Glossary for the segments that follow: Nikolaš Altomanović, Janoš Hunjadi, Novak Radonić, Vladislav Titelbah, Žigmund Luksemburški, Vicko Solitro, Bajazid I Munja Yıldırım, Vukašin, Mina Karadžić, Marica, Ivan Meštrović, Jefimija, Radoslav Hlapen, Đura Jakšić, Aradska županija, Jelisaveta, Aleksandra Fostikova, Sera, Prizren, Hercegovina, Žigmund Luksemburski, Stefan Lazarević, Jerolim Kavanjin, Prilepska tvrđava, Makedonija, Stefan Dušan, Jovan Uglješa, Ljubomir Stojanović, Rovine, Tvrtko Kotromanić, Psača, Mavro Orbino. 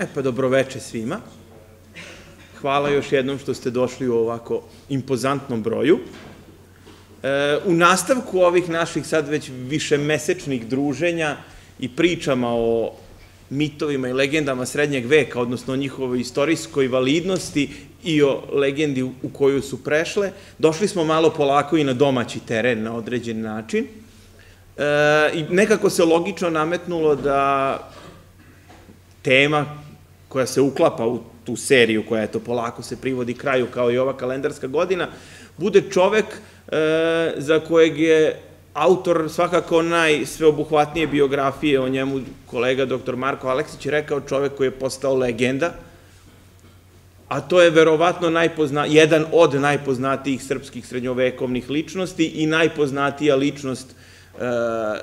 E pa, dobroveče svima. Hvala još jednom što ste došli u ovako impozantnom broju. U nastavku ovih naših sad već višemesečnih druženja i pričama o mitovima i legendama srednjeg veka, odnosno o njihovoj istorijskoj validnosti i o legendi u koju su prešle, došli smo malo polako i na domaći teren na određen način. I nekako se logično nametnulo da tema koja se uklapa u tu seriju, koja eto polako se privodi kraju kao i ova kalendarska godina, bude čovek za kojeg je autor svakako najsveobuhvatnije biografije o njemu, kolega dr. Marko Aleksić, je rekao čovek koji je postao legenda, a to je verovatno jedan od najpoznatijih srpskih srednjovekovnih ličnosti i najpoznatija ličnost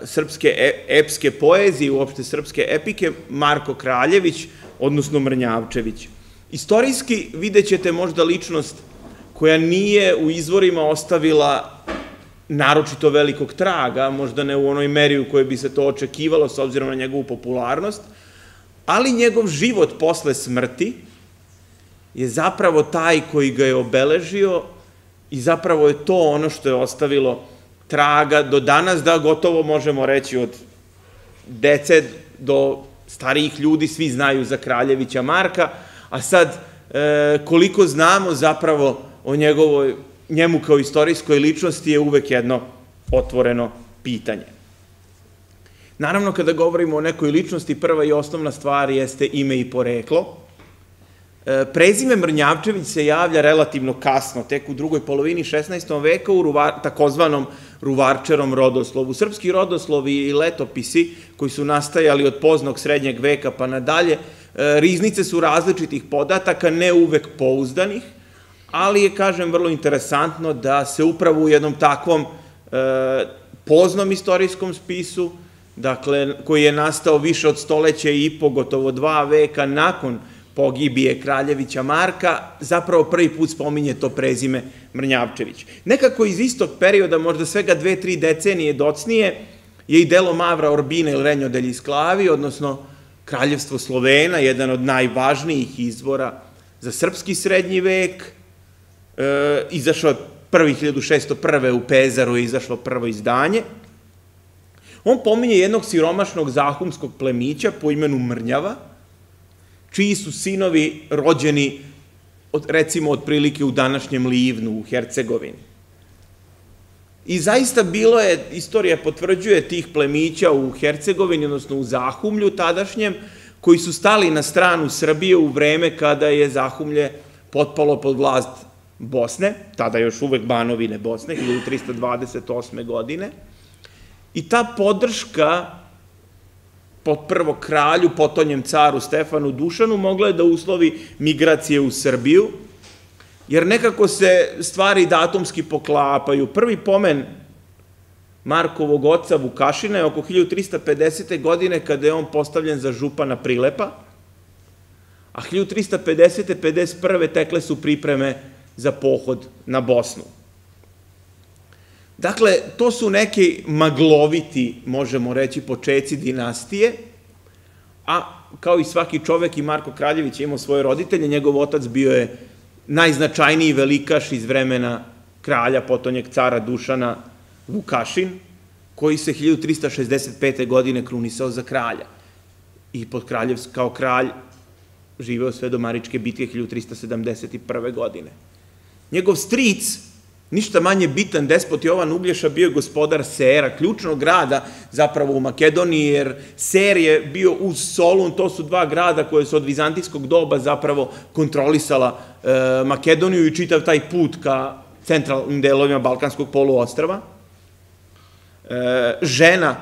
srpske epske poezije, uopšte srpske epike, Marko Kraljević, odnosno Mrnjavčević. Istorijski vidjet ćete možda ličnost koja nije u izvorima ostavila naročito velikog traga, možda ne u onoj meri u kojoj bi se to očekivalo s obzirom na njegovu popularnost, ali njegov život posle smrti je zapravo taj koji ga je obeležio i zapravo je to ono što je ostavilo traga do danas, da gotovo možemo reći od dece do starijih ljudi, svi znaju za Kraljevića Marka, a sad koliko znamo zapravo o njemu kao istorijskoj ličnosti je uvek jedno otvoreno pitanje. Naravno, kada govorimo o nekoj ličnosti, prva i osnovna stvar jeste ime i poreklo. Prezime Mrnjavčević se javlja relativno kasno, tek u drugoj polovini 16. veka u takozvanom Ruvarčerom rodoslovu. Srpski rodoslovi i letopisi koji su nastajali od poznog srednjeg veka pa nadalje, riznice su različitih podataka, ne uvek pouzdanih, ali je, kažem, vrlo interesantno da se upravo u jednom takvom poznom istorijskom spisu, dakle, koji je nastao više od stoleće i po, gotovo 2 veka nakon pogibije Kraljevića Marka, zapravo prvi put spominje to prezime Mrnjavčević. Nekako iz istog perioda, možda svega 2–3 decenije docnije, je i delo Mavra Orbina ili Renjodelj iz Klavi, odnosno Kraljevstvo Slovena, jedan od najvažnijih izvora za srpski srednji vek. Izašao je prvi 1601. u Pezaru, je izašlo prvo izdanje. On pominje jednog siromašnog zahumskog plemića po imenu Mrnjava, čiji su sinovi rođeni, recimo, otprilike u današnjem Livnu, u Hercegovini. I zaista bilo je, istorija potvrđuje, tih plemića u Hercegovini, odnosno u Zahumlju tadašnjem, koji su stali na stranu Srbije u vreme kada je Zahumlje potpalo pod vlast Bosne, tada još uvek Banovine Bosne, 1328. godine. I ta podrška prvo kralju, potonjem caru Stefanu Dušanu, mogla je da uslovi migracije u Srbiju, jer nekako se stvari datumski poklapaju. Prvi pomen Markovog oca Vukašina je oko 1350. godine, kada je on postavljen za župana Prilepa, a 1350–1351. tekle su pripreme za pohod na Bosnu. Dakle, to su neki magloviti, možemo reći, počeci dinastije, a kao i svaki čovek, i Marko Kraljević je imao svoje roditelje, njegov otac bio je najznačajniji velikaš iz vremena kralja, potonjeg cara Dušana, Vukašin, koji se 1365. godine krunisao za kralja i kao kralj živeo sve do Maričke bitke 1371. godine. Njegov stric, ništa manje bitan despot Jovan Uglješa, bio je gospodar Sera, ključnog grada zapravo u Makedoniji, jer Ser je bio uz Solun, to su 2 grada koje su od vizantijskog doba zapravo kontrolisala Makedoniju i čitav taj put ka centralnim delovima Balkanskog poluostrava. Žena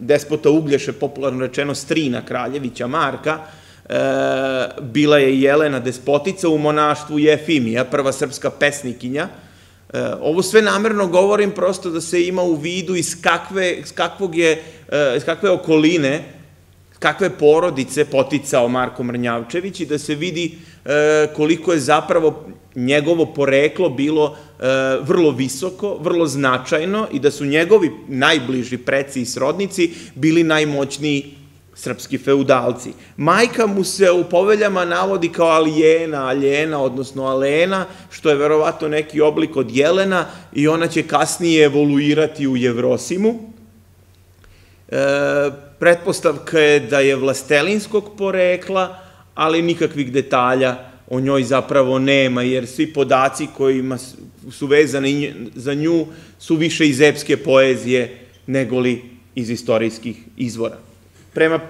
despota Uglješe, popularno rečeno strina Kraljevića Marka, bila je Jelena, despotica u monaštvu Jefimija, prva srpska pesnikinja. Ovo sve namerno govorim prosto da se ima u vidu iz kakve okoline, kakve porodice poticao Marko Mrnjavčević i da se vidi koliko je zapravo njegovo poreklo bilo vrlo visoko, vrlo značajno i da su njegovi najbliži preci i srodnici bili najmoćniji srpski feudalci. Majka mu se u poveljama navodi kao Alijena, Aljena, odnosno Alena, što je verovatno neki oblik od Jelena i ona će kasnije evoluirati u Jevrosimu. Pretpostavka je da je vlastelinskog porekla, ali nikakvih detalja o njoj zapravo nema, jer svi podaci kojima su vezani za nju su više iz epske poezije nego li iz istorijskih izvora. Prema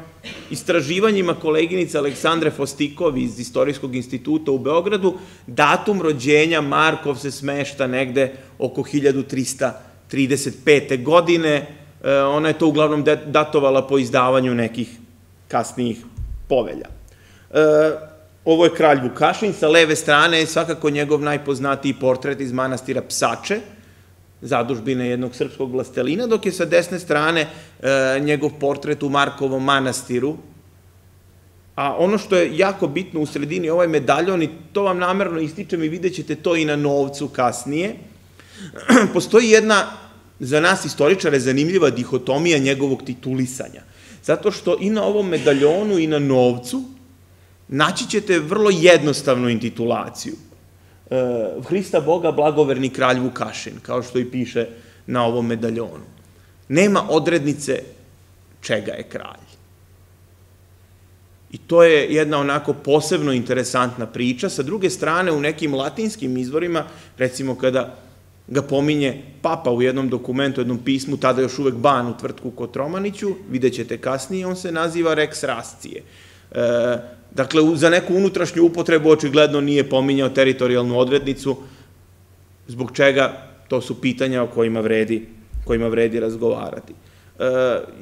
istraživanjima koleginice Aleksandre Fostikovi iz Istorijskog instituta u Beogradu, datum rođenja Markov se smešta negde oko 1335. godine. Ona je to uglavnom datovala po izdavanju nekih kasnijih povelja. Ovo je kralj Vukašin, sa leve strane je svakako njegov najpoznatiji portret iz manastira Psače, zadužbine jednog srpskog vlastelina, dok je sa desne strane njegov portret u Markovom manastiru. A ono što je jako bitno u sredini, ovaj medaljon, i to vam namerno ističem i vidjet ćete to i na novcu kasnije, postoji jedna za nas istoričare zanimljiva dihotomija njegovog titulisanja. Zato što i na ovom medaljonu i na novcu naći ćete vrlo jednostavnu intitulaciju. Hrista Boga blagoverni kralj Vukašin, kao što i piše na ovom medaljonu. Nema odrednice čega je kralj. I to je jedna onako posebno interesantna priča. Sa druge strane, u nekim latinskim izvorima, recimo kada ga pominje papa u jednom dokumentu, jednom pismu, tada još uvek ban u Tvrtku Kotromaniću, vidjet ćete kasnije, on se naziva Rex Rascije. Dakle, za neku unutrašnju upotrebu očigledno nije pominjao teritorijalnu odrednicu, zbog čega to su pitanja o kojima vredi razgovarati.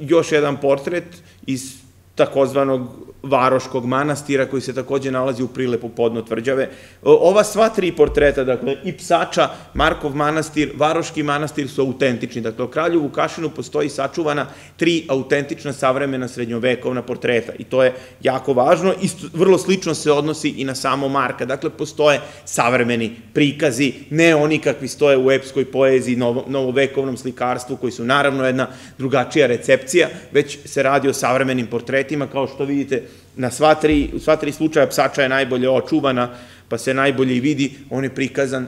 Još jedan portret iz takozvanog Varoškog manastira, koji se takođe nalazi u Prilepu podno tvrđave. Ova sva tri portreta, dakle, i Psača, Markov manastir, Varoški manastir su autentični. Dakle, o kralju Vukašinu postoji sačuvana tri autentična savremena srednjovekovna portreta i to je jako važno i vrlo slično se odnosi i na samo Marka. Dakle, postoje savremeni prikazi, ne oni kakvi stoje u epskoj poeziji, novovekovnom slikarstvu, koji su naravno jedna drugačija recepcija, već se radi o savremenim portretima, kao što vidite. U sva tri slučaja Psača je najbolje očuvana, pa se najbolje i vidi, on je prikazan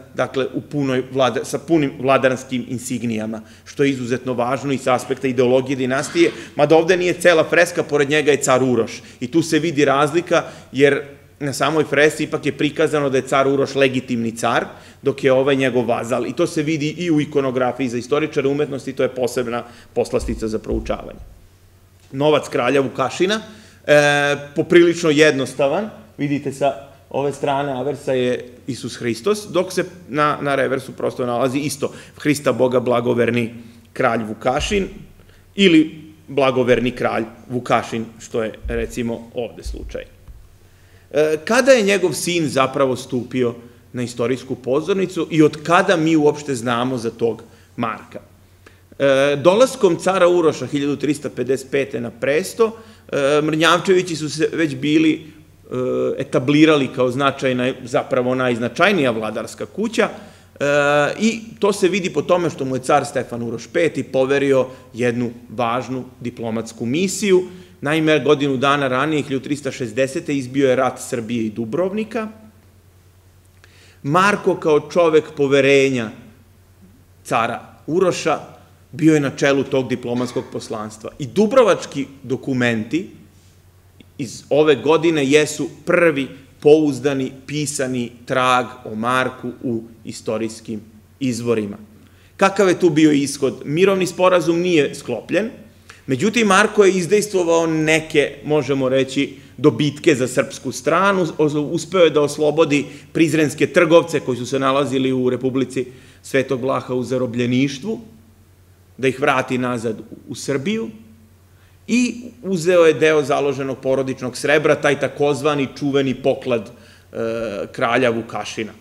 sa punim vladarskim insignijama, što je izuzetno važno i sa aspekta ideologije dinastije, mada ovde nije cela freska, pored njega je car Uroš. I tu se vidi razlika, jer na samoj fresci ipak je prikazano da je car Uroš legitimni car, dok je ovaj njegov vazal. I to se vidi i u ikonografiji za istoričare umetnosti, to je posebna poslastica za proučavanje. Novac kralja Vukašina, poprilično jednostavan, vidite sa ove strane aversa je Isus Hristos, dok se na reversu prosto nalazi isto Hrista Boga blagoverni kralj Vukašin ili blagoverni kralj Vukašin, što je recimo ovde slučaj. Kada je njegov sin zapravo stupio na istorijsku pozornicu i od kada mi uopšte znamo za tog Marka? Dolaskom cara Uroša 1355. na presto, Mrnjavčevići su se već bili etablirali kao značajna, zapravo najznačajnija vladarska kuća i to se vidi po tome što mu je car Stefan Uroš V poverio jednu važnu diplomatsku misiju. Naime, godinu dana ranije, 1360. izbio je rat Srbije i Dubrovnika. Marko kao čovek poverenja cara Uroša bio je na čelu tog diplomatskog poslanstva. I dubrovački dokumenti iz ove godine jesu prvi pouzdani, pisani trag o Marku u istorijskim izvorima. Kakav je tu bio ishod? Mirovni sporazum nije sklopljen, međutim Marko je izdejstvovao neke, možemo reći, dobitke za srpsku stranu, uspeo je da oslobodi prizrenske trgovce koji su se nalazili u Republici Svetog Vlaha u zarobljeništvu, da ih vrati nazad u Srbiju i uzeo je deo založenog porodičnog srebra, taj takozvani čuveni poklad kralja Vukašina.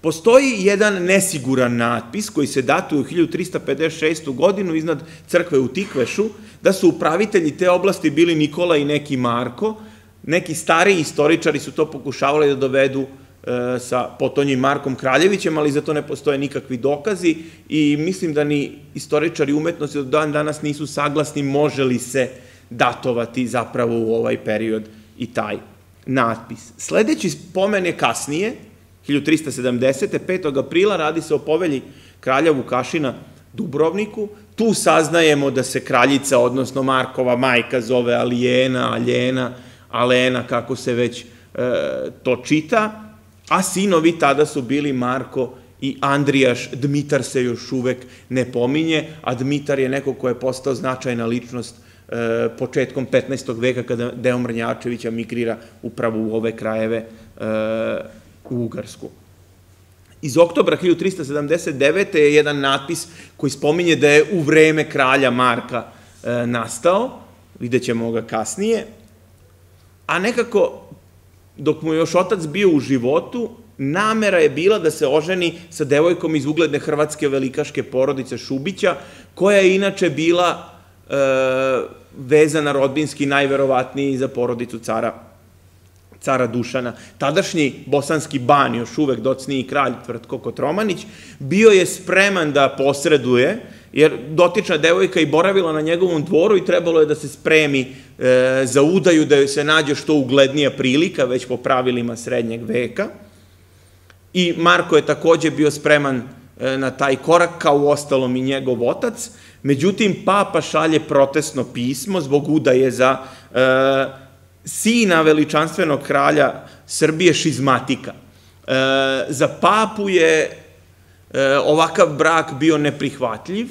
Postoji jedan nesiguran natpis koji se datuje u 1356. godinu iznad crkve u Tikvešu, da su upravitelji te oblasti bili Nikola i neki Marko, neki stariji istoričari su to pokušavali da dovedu sa potonjim Markom Kraljevićem, ali za to ne postoje nikakvi dokazi i mislim da ni istoričari umetnosti do dan danas nisu saglasni može li se datovati zapravo u ovaj period i taj natpis. Sledeći spomen je kasnije, 1370. 5. aprila, radi se o povelji kralja Vukašina Dubrovniku. Tu saznajemo da se kraljica, odnosno Markova majka, zove Alijena, Aljena, Alena, kako se već to čita, a sinovi tada su bili Marko i Andrijaš. Dmitar se još uvek ne pominje, a Dmitar je neko ko je postao značajna ličnost početkom 15. veka, kada deo Mrnjavčevića migrira upravo u ove krajeve u Ugarsku. Iz oktobra 1379. je jedan natpis koji spominje da je u vreme kralja Marka nastao, vidjet ćemo ga kasnije, a nekako, dok mu je još otac bio u životu, namera je bila da se oženi sa devojkom iz ugledne hrvatske velikaške porodice Šubića, koja je inače bila vezana rodbinski najverovatniji za porodicu cara Dušana. Tadašnji bosanski ban, još uvek docniji kralj Tvrtko Kotromanić, bio je spreman da posreduje, jer dotična devojka i boravila na njegovom dvoru i trebalo je da se spremi za udaju, da joj se nađe što uglednija prilika, već po pravilima srednjeg veka. I Marko je takođe bio spreman na taj korak, kao uostalom i njegov otac. Međutim, papa šalje protestno pismo zbog udaje za sina veličanstvenog kralja Srbije Šizmatika. Za papu je ovakav brak bio neprihvatljiv,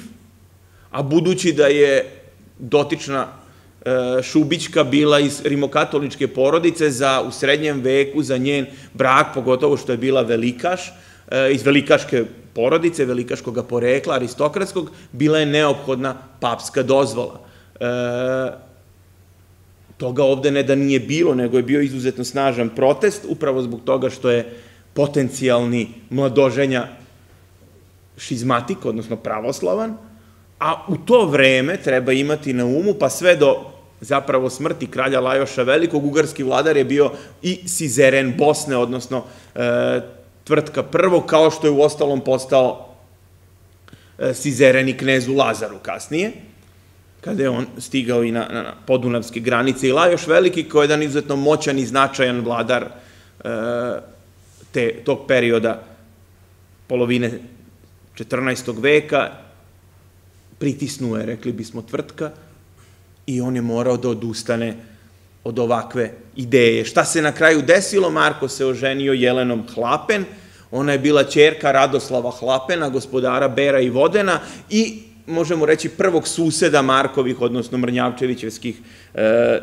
a budući da je dotična Šubićka bila iz rimokatoličke porodice, u srednjem veku za njen brak, pogotovo što je bila velikaš, iz velikaške porodice, velikaškog porekla, aristokratskog, bila je neophodna papska dozvola. Toga ovde ne da nije bilo, nego je bio izuzetno snažan protest, upravo zbog toga što je potencijalni mladoženja šizmatik, odnosno pravoslavan, a u to vreme treba imati na umu, pa sve do zapravo smrti kralja Lajoša Velikog, ugarski vladar je bio i sizeren Bosne, odnosno Tvrtka Prvo, kao što je u ostalom postao sizeren i knezu Lazaru kasnije, kada je on stigao i na podunavske granice. I Lajoš Veliki, koji je jedan izuzetno moćan i značajan vladar tog perioda polovine 14. veka, pritisnuo je, rekli bismo, Tvrtka, i on je morao da odustane od ovakve ideje. Šta se na kraju desilo? Marko se oženio Jelenom Hlapen, ona je bila ćerka Radoslava Hlapena, gospodara Bera i Vodena, i možemo reći prvog suseda Markovih, odnosno Mrnjavčevićevskih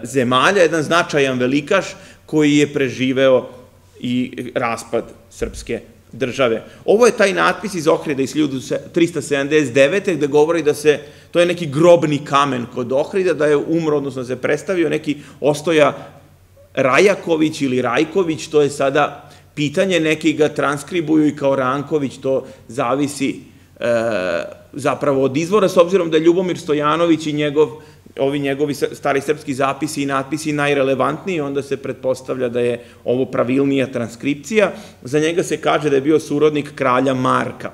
zemalja, jedan značajan velikaš koji je preživeo i raspad srpske države. Ovo je taj natpis iz Ohrida iz 1379. gde govori da se, to je neki grobni kamen kod Ohrida, da je umro, odnosno se predstavio neki Ostoja Rajaković ili Rajković, to je sada pitanje, neki ga transkribuju i kao Ranković, to zavisi zapravo od izvora, s obzirom da je Ljubomir Stojanović i ovi njegovi stari srpski zapisi i natpisi najrelevantniji, onda se pretpostavlja da je ovo pravilnija transkripcija. Za njega se kaže da je bio surodnik kralja Marka.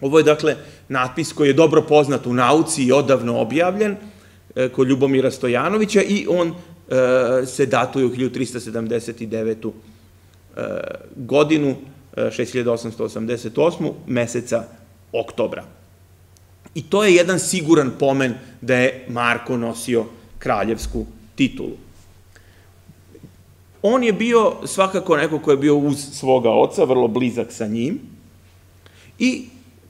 Ovo je, dakle, natpis koji je dobro poznat u nauci i odavno objavljen kod Ljubomira Stojanovića, i on se datuje u 1379. godinu, 6888. meseca oktobra. I to je jedan siguran pomen da je Marko nosio kraljevsku titulu. On je bio svakako neko ko je bio uz svoga oca, vrlo blizak sa njim, i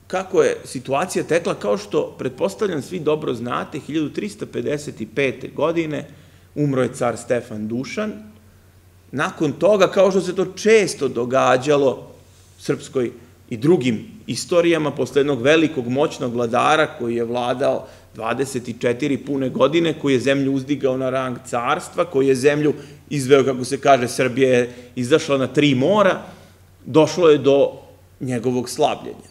kako je situacija tekla, kao što pretpostavljam svi dobro znate, 1355. godine umro je car Stefan Dušan. Nakon toga, kao što se to često događalo srpskoj i drugim istorijama, posle jednog velikog moćnog vladara koji je vladao 24 pune godine, koji je zemlju uzdigao na rang carstva, koji je zemlju izveo, kako se kaže, Srbija je izašla na tri mora, došlo je do njegovog slabljenja.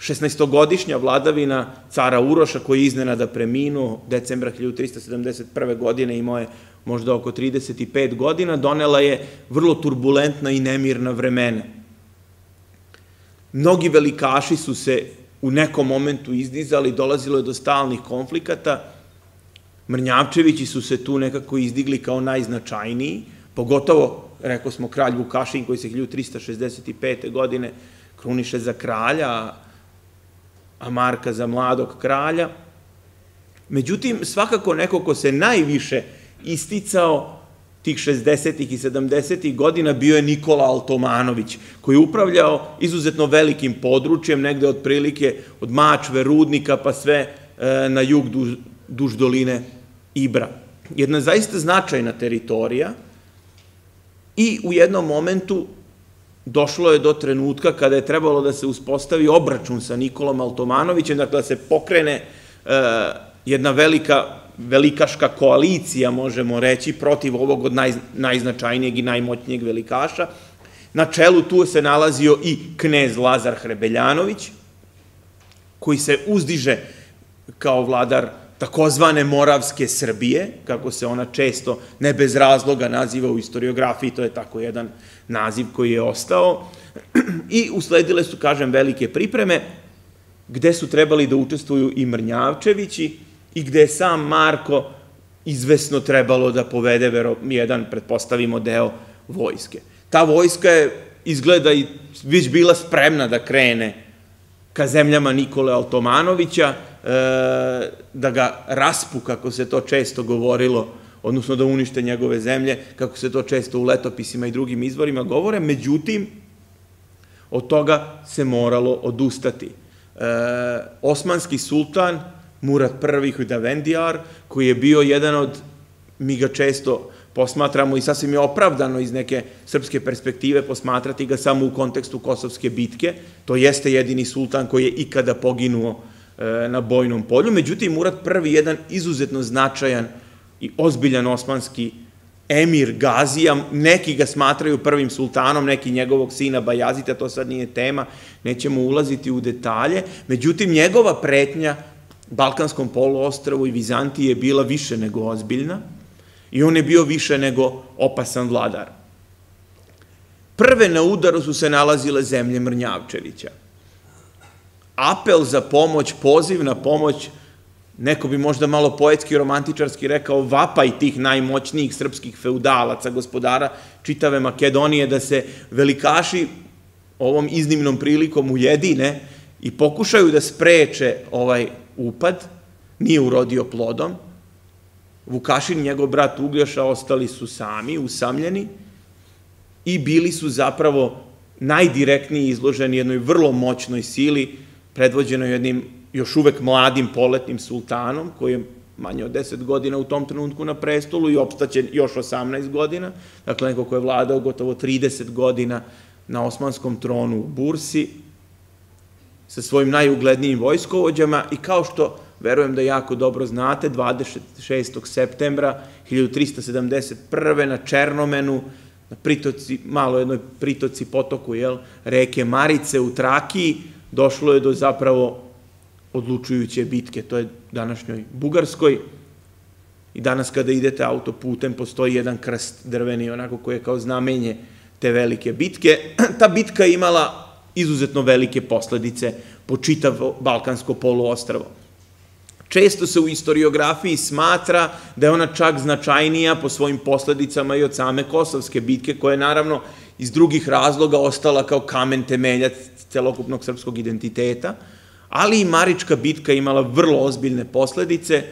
16-godišnja vladavina cara Uroša, koji je iznenada preminuo decembra 1371. godine, imao je možda oko 35 godina, donela je vrlo turbulentna i nemirna vremena. Mnogi velikaši su se u nekom momentu izdizali, dolazilo je do stalnih konflikata, Mrnjavčevići su se tu nekako izdigli kao najznačajniji, pogotovo, rekao smo, kralj Vukašin koji se 1365. godine kruniše za kralja, a Marka za mladog kralja. Međutim, svakako neko ko se najviše isticao tih 60. i 70. godina bio je Nikola Altomanović, koji je upravljao izuzetno velikim područjem, negde otprilike od Mačve, Rudnika, pa sve na jug duž doline Ibra. Jedna zaista značajna teritorija i u jednom momentu došlo je do trenutka kada je trebalo da se uspostavi obračun sa Nikolom Altomanovićem, dakle da se pokrene jedna velikaška koalicija, možemo reći, protiv ovog od najznačajnijeg i najmoćnijeg velikaša. Na čelu tu se nalazio i knez Lazar Hrebeljanović, koji se uzdiže kao vladar takozvane Moravske Srbije, kako se ona često ne bez razloga naziva u historiografiji, to je tako jedan naziv koji je ostao. I usledile su, kažem, velike pripreme, gde su trebali da učestvuju i Mrnjavčevići i gde je sam Marko izvesno trebalo da povede jedan, pretpostavimo, deo vojske. Ta vojska je, izgleda, i već bila spremna da krene ka zemljama Nikole Altomanovića, da ga raspu, kako se to često govorilo, odnosno da unište njegove zemlje, kako se to često u letopisima i drugim izvorima govore, međutim, od toga se moralo odustati. Osmanski sultan, Murad I Hudavendijar, koji je bio jedan od, mi ga često posmatramo i sasvim je opravdano iz neke srpske perspektive posmatrati ga samo u kontekstu Kosovske bitke, to jeste jedini sultan koji je ikada poginuo na bojnom polju, međutim Murad I jedan izuzetno značajan i ozbiljan osmanski emir Gazija, neki ga smatraju prvim sultanom, neki njegovog sina Bajazita, to sad nije tema, nećemo ulaziti u detalje, međutim njegova pretnja Balkanskom poluostrvu i Vizantiji je bila više nego ozbiljna i on je bio više nego opasan vladar. Prve na udaru su se nalazile zemlje Mrnjavčevića. Apel za pomoć, poziv na pomoć, neko bi možda malo poetski, romantičarski rekao, vapaj tih najmoćnijih srpskih feudalaca, gospodara čitave Makedonije, da se velikaši ovom iznimnom prilikom ujedine i pokušaju da spreče ovaj upad, nije urodio plodom. Vukašin i njegov brat Uglješa ostali su sami, usamljeni, i bili su zapravo najdirektniji izloženi jednoj vrlo moćnoj sili, predvođenoj jednim još uvek mladim poletnim sultanom, koji je manje od 10 godina u tom trenutku na prestolu i opstaćen još 18 godina, dakle neko ko je vladao gotovo 30 godina na osmanskom tronu u Bursi, sa svojim najuglednijim vojskovođama i kao što, verujem da jako dobro znate, 26. septembra 1371. na Černomenu, na malo jednoj pritoci potoku reke Marice u Trakiji, došlo je do zapravo odlučujuće bitke, to je današnjoj Bugarskoj. I danas kada idete autoputem postoji jedan krst drveni, onako koji je kao znamenje te velike bitke. Ta bitka je imala izuzetno velike posledice po čitavo Balkansko poluostrvo. Često se u historiografiji smatra da je ona čak značajnija po svojim posledicama i od same Kosovske bitke, koja je naravno iz drugih razloga ostala kao kamen temeljac celokupnog srpskog identiteta, ali i Marička bitka imala vrlo ozbiljne posledice,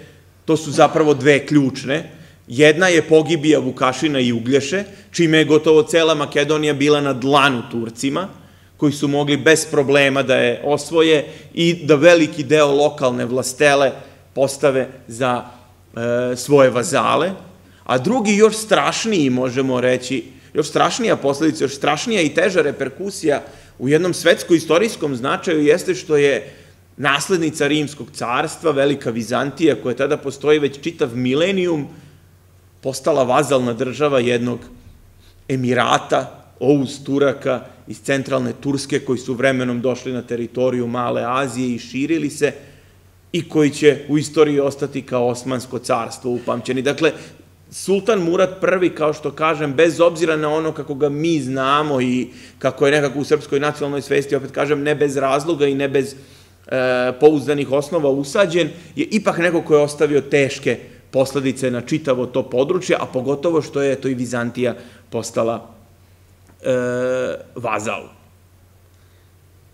to su zapravo dve ključne. Jedna je pogibija Vukašina i Uglješe, čime je gotovo cela Makedonija bila na dlanu Turcima, koji su mogli bez problema da je osvoje i da veliki deo lokalne vlastele postave za svoje vazale. A drugi, još strašniji, možemo reći, još strašnija posledica, još strašnija i teža reperkusija u jednom svetsko-istorijskom značaju jeste što je naslednica Rimskog carstva, Velika Vizantija, koja tada postoji već čitav milenijum, postala vazalna država jednog emirata, Ouz Turaka iz centralne Turske, koji su vremenom došli na teritoriju Male Azije i širili se i koji će u istoriji ostati kao Osmansko carstvo upamćeni. Dakle, sultan Murad I, kao što kažem, bez obzira na ono kako ga mi znamo i kako je nekako u srpskoj nacionalnoj svesti, opet kažem, ne bez razloga i ne bez pouzdanih osnova usađen, je ipak neko ko je ostavio teške posledice na čitavo to područje, a pogotovo što je to i Vizantija postala vazal.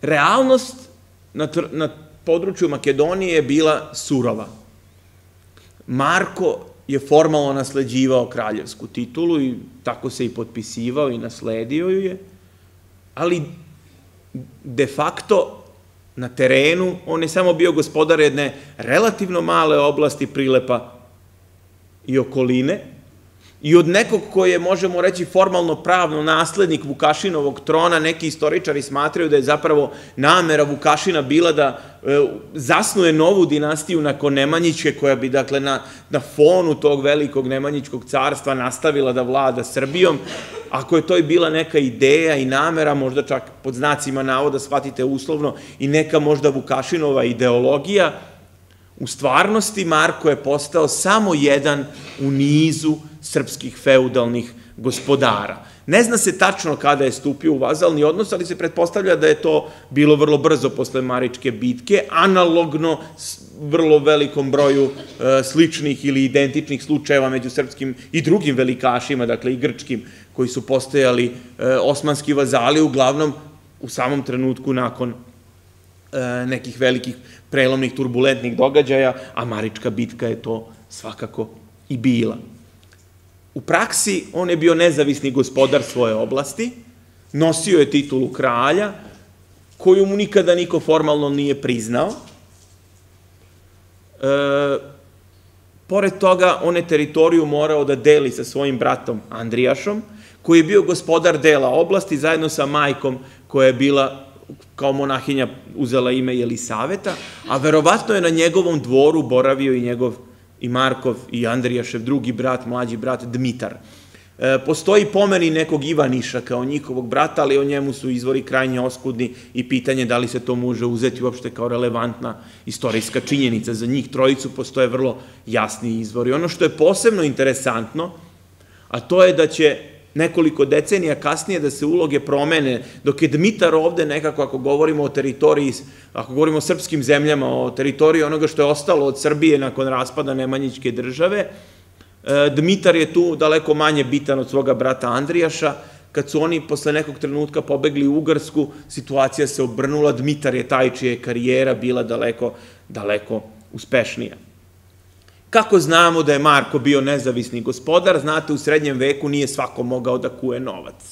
Realnost na području Makedonije je bila surova. Marko je formalno nasleđivao kraljevsku titulu i tako se i potpisivao i nasledio ju je, ali de facto na terenu on je samo bio gospodar jedne relativno male oblasti Prilepa i okoline i od nekog koji je, možemo reći, formalno pravno naslednik Vukašinovog trona, neki istoričari smatraju da je zapravo namera Vukašina bila da zasnuje novu dinastiju nakon Nemanjićke, koja bi, dakle, na fonu tog velikog Nemanjićkog carstva nastavila da vlada Srbijom. Ako je to i bila neka ideja i namera, možda čak pod znacima navoda, shvatite uslovno, i neka možda Vukašinova ideologija, u stvarnosti Marko je postao samo jedan u nizu srpskih feudalnih gospodara. Ne zna se tačno kada je stupio u vazalni odnos, ali se pretpostavlja da je to bilo vrlo brzo posle Maričke bitke, analogno vrlo velikom broju sličnih ili identičnih slučajeva među srpskim i drugim velikašima, dakle i grčkim, koji su postojali osmanski vazali, uglavnom u samom trenutku nakon nekih velikih prelomnih turbulentnih događaja, a Marička bitka je to svakako i bila. U praksi on je bio nezavisni gospodar svoje oblasti, nosio je titulu kralja, koju mu nikada niko formalno nije priznao. Pored toga, on je teritoriju morao da deli sa svojim bratom Andrijašom, koji je bio gospodar dela oblasti zajedno sa majkom koja je bila kao monahinja uzela ime Jelisaveta, a verovatno je na njegovom dvoru boravio i njegov i Markov i Andrijašev drugi brat, mlađi brat Dmitar. Postoji pomen i nekog Ivaniša kao njihovog brata, ali o njemu su izvori krajnje oskudni i pitanje da li se to može uzeti uopšte kao relevantna istorijska činjenica. Za njih trojicu postoje vrlo jasni izvori. Ono što je posebno interesantno, a to je da će nekoliko decenija kasnije da se uloge promene, dok je Dmitar ovde nekako, ako govorimo o teritoriji, ako govorimo o srpskim zemljama, o teritoriji onoga što je ostalo od Srbije nakon raspada Nemanjićke države, Dmitar je tu daleko manje bitan od svoga brata Andrijaša. Kad su oni posle nekog trenutka pobegli u Ugarsku, situacija se obrnula, Dmitar je taj čija je karijera bila daleko, daleko uspešnija. Kako znamo da je Marko bio nezavisni gospodar? Znate, u srednjem veku nije svako mogao da kuje novac.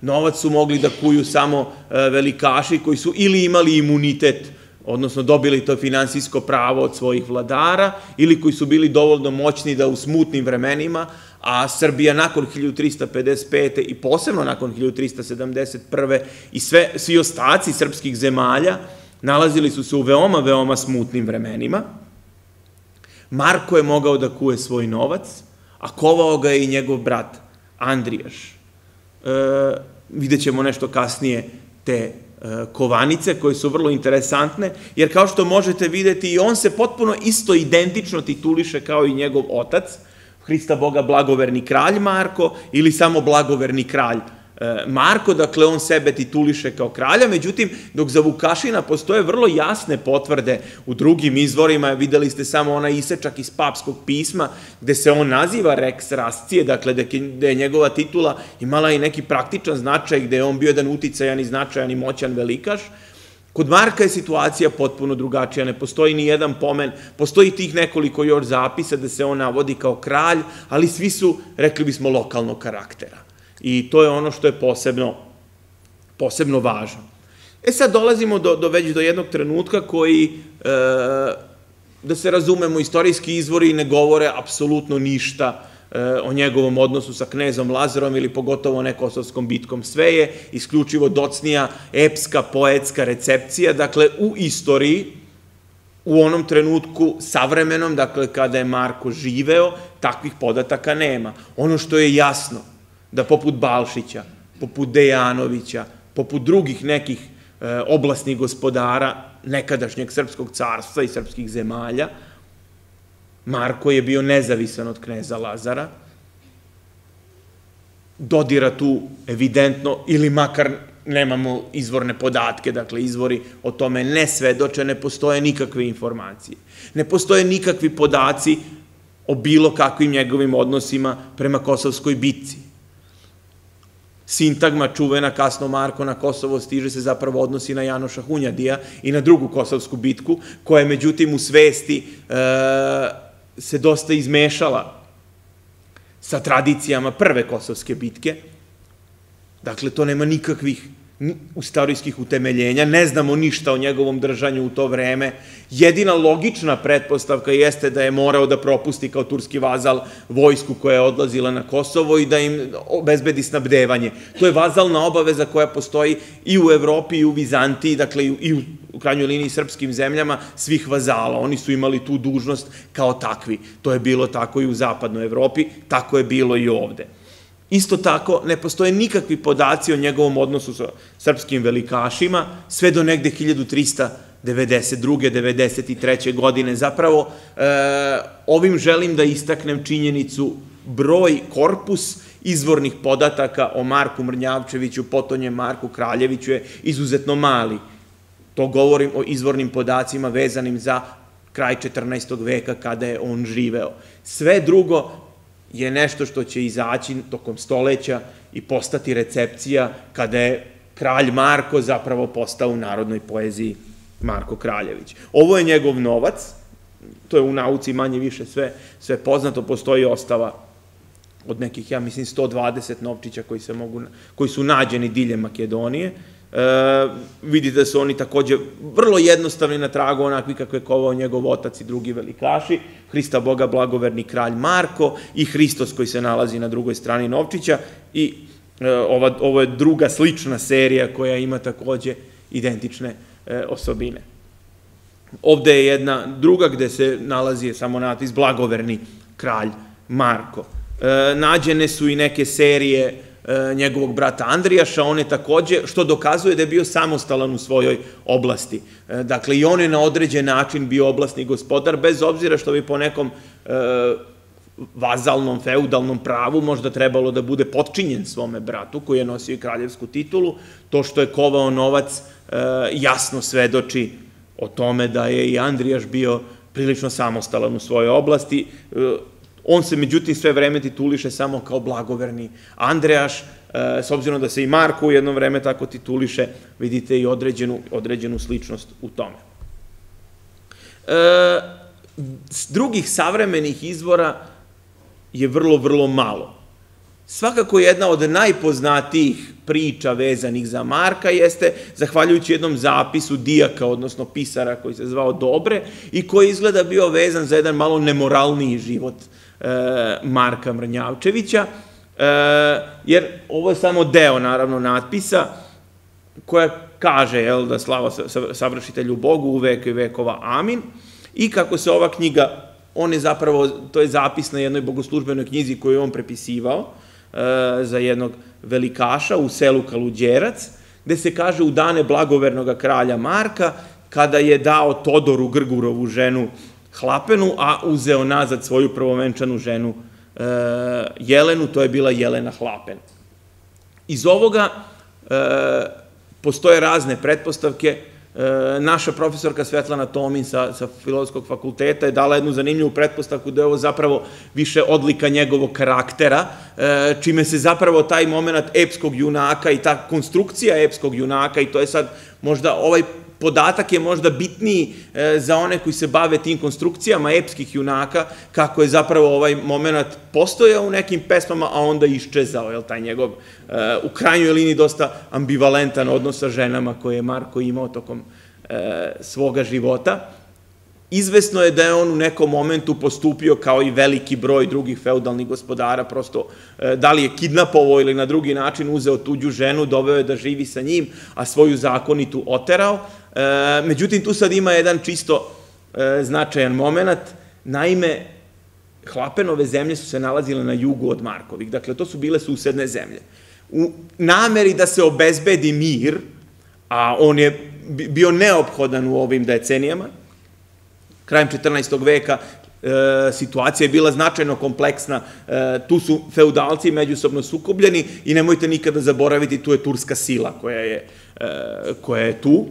Novac su mogli da kuju samo velikaši koji su ili imali imunitet, odnosno dobili to finansijsko pravo od svojih vladara, ili koji su bili dovoljno moćni da u smutnim vremenima, a Srbija nakon 1355. i posebno nakon 1371. i svi ostaci srpskih zemalja nalazili su se u veoma, veoma smutnim vremenima. Marko je mogao da kuje svoj novac, a kovao ga je i njegov brat Andrijaš. Vidjet ćemo nešto kasnije te kovanice koje su vrlo interesantne, jer kao što možete videti i on se potpuno isto identično tituliše kao i njegov otac, Hrista Boga blagoverni kralj Marko ili samo blagoverni kralj Marko, dakle on sebe tituliše kao kralja, međutim, dok za Vukašina postoje vrlo jasne potvrde u drugim izvorima, videli ste samo onaj isečak iz papskog pisma, gde se on naziva Rex Rascije, dakle gde je njegova titula imala i neki praktičan značaj, gde je on bio jedan uticajan i značajan i moćan velikaš. Kod Marka je situacija potpuno drugačija, ne postoji ni jedan pomen, postoji tih nekoliko još zapisa da se on navodi kao kralj, ali svi su, rekli bismo, lokalnog karaktera. I to je ono što je posebno važno. E sad dolazimo već do jednog trenutka koji, da se razumemo, istorijski izvori ne govore apsolutno ništa o njegovom odnosu sa knezom Lazarom ili pogotovo ne kosovskom bitkom. Sve je isključivo docnija epska, poetska recepcija, dakle u istoriji, u onom trenutku savremenom, dakle kada je Marko živeo, takvih podataka nema. Ono što je jasno, da poput Balšića, poput Dejanovića, poput drugih nekih oblasnih gospodara nekadašnjeg srpskog carstva i srpskih zemalja, Marko je bio nezavisan od kneza Lazara, dodira tu evidentno, ili makar nemamo izvorne podatke, dakle izvori o tome ne svedoče, ne postoje nikakve informacije, ne postoje nikakvi podaci o bilo kakvim njegovim odnosima prema kosovskoj bitci. Sintagma čuvena kasno Marko na Kosovo stiže se zapravo odnosi na Janoša Hunjadija i na drugu kosovsku bitku, koja je međutim u svesti se dosta izmešala sa tradicijama prve kosovske bitke. Dakle, to nema nikakvih istorijskih utemeljenja, ne znamo ništa o njegovom držanju u to vreme. Jedina logična pretpostavka jeste da je morao da propusti kao turski vazal vojsku koja je odlazila na Kosovo i da im obezbedi snabdevanje. To je vazalna obaveza koja postoji i u Evropi i u Vizantiji, dakle i u krajnjoj liniji srpskim zemljama, svih vazala. Oni su imali tu dužnost kao takvi. To je bilo tako i u zapadnoj Evropi, tako je bilo i ovde. Isto tako, ne postoje nikakvi podaci o njegovom odnosu sa srpskim velikašima, sve do negde 1392. 93. godine. Zapravo, ovim želim da istaknem činjenicu broj, korpus izvornih podataka o Marku Mrnjavčeviću, potonjem Marku Kraljeviću je izuzetno mali. To govorim o izvornim podacima vezanim za kraj 14. veka kada je on živeo. Sve drugo je nešto što će izaći tokom stoleća i postati recepcija kada je kralj Marko zapravo postao u narodnoj poeziji Marko Kraljević. Ovo je njegov novac, to je u nauci manje više sve poznato, postoji ostava od nekih, ja mislim, 120 novčića koji su nađeni diljem Makedonije. Vidite da su oni takođe vrlo jednostavni na tragu onakvi kako je kovao njegov otac i drugi velikaši, Hrista Boga blagoverni kralj Marko i Hristos koji se nalazi na drugoj strani novčića, i ovo je druga slična serija koja ima takođe identične osobine. Ovde je jedna druga gde se nalazi samo natpis blagoverni kralj Marko. Nađene su i neke serije njegovog brata Andrijaša, on je takođe, što dokazuje da je bio samostalan u svojoj oblasti. Dakle, i on je na određen način bio oblasni gospodar, bez obzira što bi po nekom vazalnom, feudalnom pravu možda trebalo da bude potčinjen svome bratu, koji je nosio i kraljevsku titulu. To što je kovao novac jasno svedoči o tome da je i Andrijaš bio prilično samostalan u svojoj oblasti. On se, međutim, sve vreme tituliše samo kao blagoverni Andrijaš, s obzirom da se i Marko u jedno vreme tako tituliše, vidite i određenu sličnost u tome. S drugih savremenih izvora je vrlo, vrlo malo. Svakako jedna od najpoznatijih priča vezanih za Marka jeste, zahvaljujući jednom zapisu dijaka, odnosno pisara koji se zvao Dobre, i koji izgleda bio vezan za jedan malo nemoralniji život Marka Mrnjavčevića, jer ovo je samo deo, naravno, natpisa koja kaže, jel, da slava savršitelju Bogu u veku i vekova, amin, i kako se ova knjiga, on je zapravo, to je zapis na jednoj bogoslužbenoj knjizi koju je on prepisivao za jednog velikaša u selu Kaluđerac, gde se kaže u dane blagovernog kralja Marka, kada je dao Todoru Grgurovu ženu Hlapenu, a uzeo nazad svoju prvovenčanu ženu Jelenu, to je bila Jelena Hlapen. Iz ovoga postoje razne pretpostavke. Naša profesorka Svetlana Tomin sa Filozofskog fakulteta je dala jednu zanimljivu pretpostavku da je ovo zapravo više odlika njegovog karaktera, čime se zapravo taj moment epskog junaka i ta konstrukcija epskog junaka, i to je sad možda ovaj podatak je možda bitniji za one koji se bave tim konstrukcijama epskih junaka, kako je zapravo ovaj moment postojao u nekim pesmama, a onda iščezao, jel, taj njegov, u krajnjoj liniji, dosta ambivalentan odnos sa ženama koje je Marko imao tokom svoga života. Izvesno je da je on u nekom momentu postupio kao i veliki broj drugih feudalnih gospodara, prosto da li je kidnapovao ili na drugi način uzeo tuđu ženu, doveo je da živi sa njim, a svoju zakonitu oterao. Međutim, tu sad ima jedan čisto značajan moment. Naime, Hlapenove zemlje su se nalazile na jugu od Markovih, dakle to su bile susedne zemlje. U nameri da se obezbedi mir, a on je bio neophodan u ovim decenijama, krajem 14. veka situacija je bila značajno kompleksna, tu su feudalci međusobno sukobljeni i nemojte nikada zaboraviti, tu je turska sila koja je tu